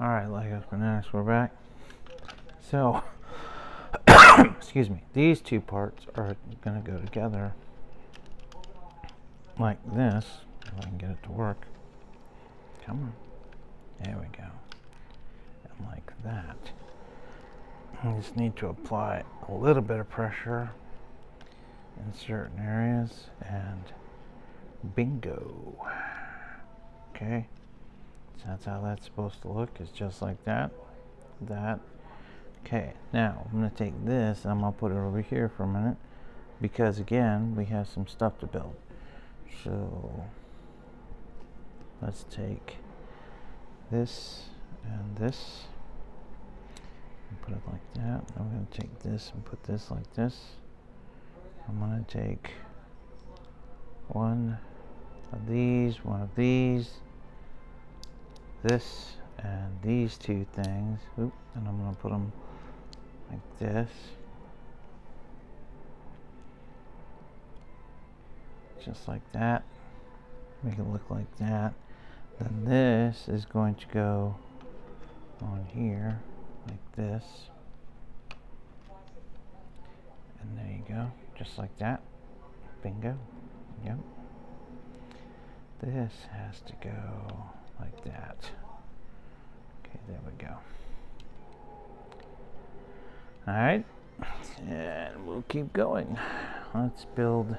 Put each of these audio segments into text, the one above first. Alright, Legos Bananas, we're back. So, excuse me, these two parts are going to go together like this, if I can get it to work. Come on. There we go. And like that. I just need to apply a little bit of pressure in certain areas, and bingo. Okay. So that's how that's supposed to look, is just like that. Okay, now I'm going to take this and I'm going to put it over here for a minute, because again we have some stuff to build. So let's take this and this and put it like that. I'm going to take this and put this like this. I'm going to take one of these, this and these two things, and I'm going to put them like this, just like that, make it look like that. Then this is going to go on here like this, and there you go, just like that. Bingo. Yep. This has to go like that. Okay, there we go. All right, and we'll keep going. Let's build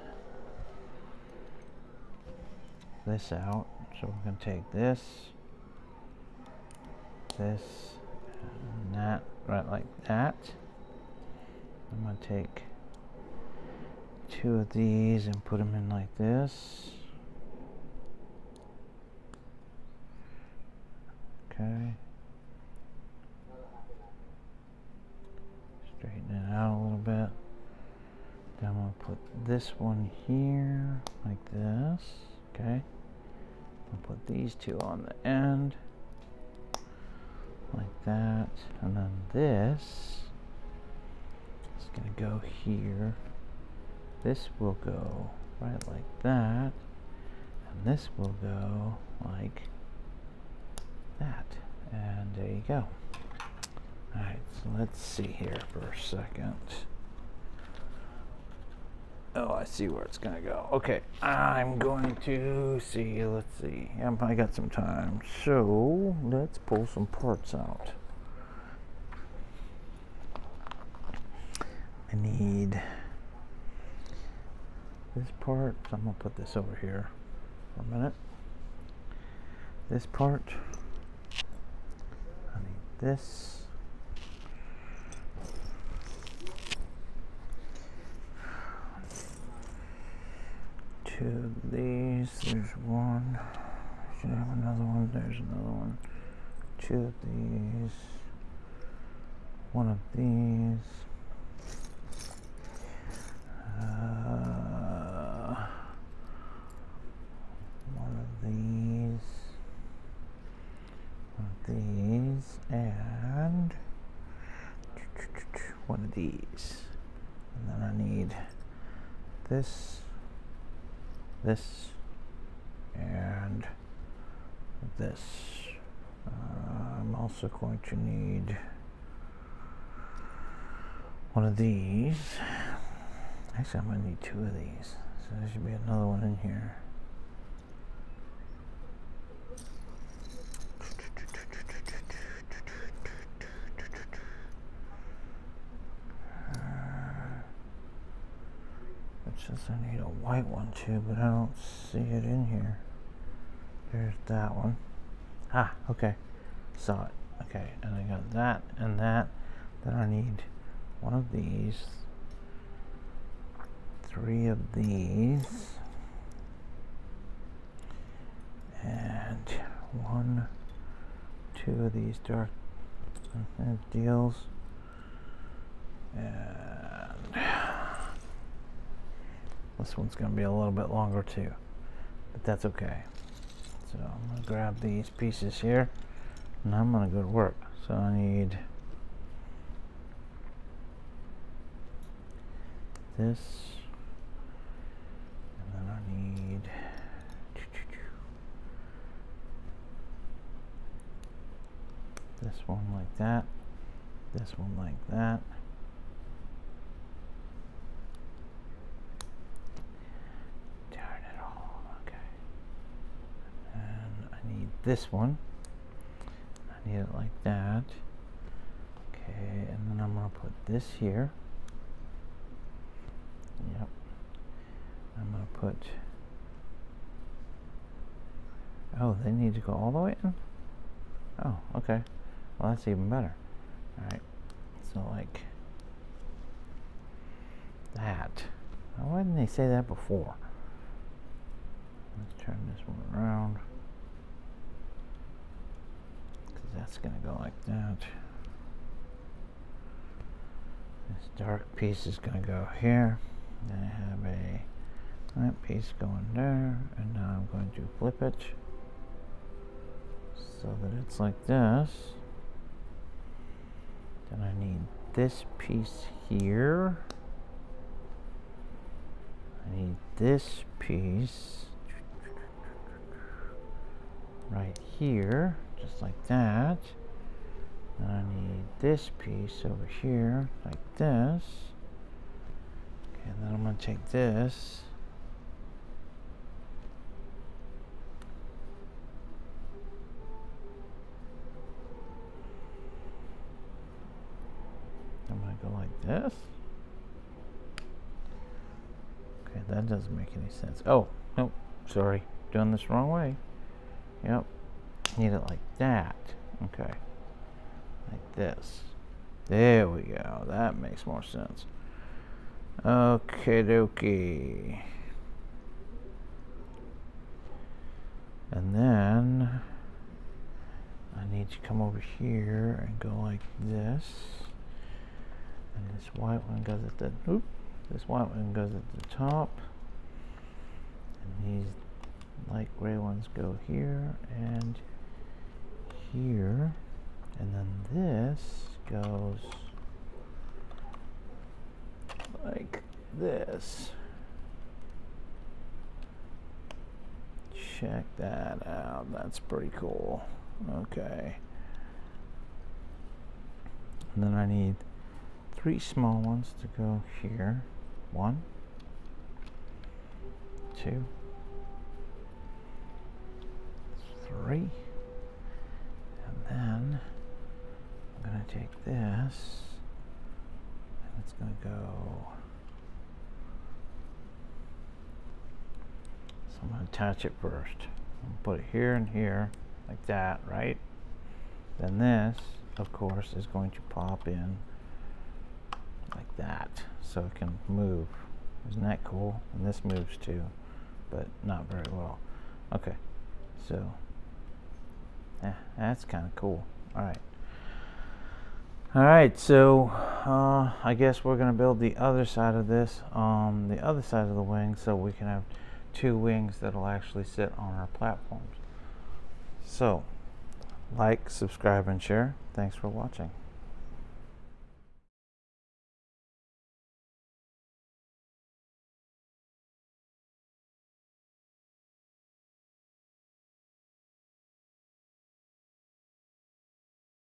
this out. So we're going to take this, and that, right like that. I'm going to take two of these and put them in like this. Okay. Straighten it out a little bit. Then I'm going to put this one here like this. Okay. I'll put these two on the end like that. And then this is going to go here. This will go right like that. And this will go like that, and there you go. All right, so let's see here for a second. Oh, I see where it's gonna go. Okay, I'm going to see, let's see, I got some time, so let's pull some parts out. I need this part, so I'm gonna put this over here for a minute. This part, this, two of these, there's one, should I have another one, there's another one, two of these, one of these, one of these, and one of these, and then I need this, and this. I'm also going to need one of these. Actually, I'm going to need two of these, so there should be another one in here. I need a white one too, but I don't see it in here. There's that one. Ah, okay. Saw it. Okay, and I got that and that. Then I need one of these, three of these, and one, two of these dark deals. And this one's going to be a little bit longer too, but that's okay. So I'm going to grab these pieces here and I'm going to go to work. So I need this, and then I need like that, this one like that. Darn it all, okay. And I need this one. I need it like that. Okay, and then I'm gonna put this here. Yep. I'm gonna put, oh, they need to go all the way in? Oh, okay. Well, that's even better. Alright. So, like that. Now, why didn't they say that before? Let's turn this one around. Because that's going to go like that. This dark piece is going to go here. Then I have a that piece going there. And now I'm going to flip it. So that it's like this. Then I need this piece here. I need this piece right here, just like that. And I need this piece over here, like this. Okay, and then I'm going to take this. This. Okay, that doesn't make any sense. Oh, nope, sorry, doing this wrong way. Yep, need it like that. Okay, like this. There we go, that makes more sense. Okie dokie. And then I need to come over here and go like this. And this white one goes at the oop, this white one goes at the top, and these light gray ones go here, and then this goes like this. Check that out, that's pretty cool. Okay, and then I need three small ones to go here. 1, 2, 3. And then I'm gonna take this and it's gonna go. So I'm gonna attach it first. I'm gonna put it here and here like that, right? Then this, of course, is going to pop in like that, so it can move. Isn't that cool? And this moves too, but not very well. Okay, so yeah, that's kind of cool. All right, so I guess we're gonna build the other side of this, the other side of the wing, so we can have two wings that'll actually sit on our platforms. So like, subscribe, and share. Thanks for watching.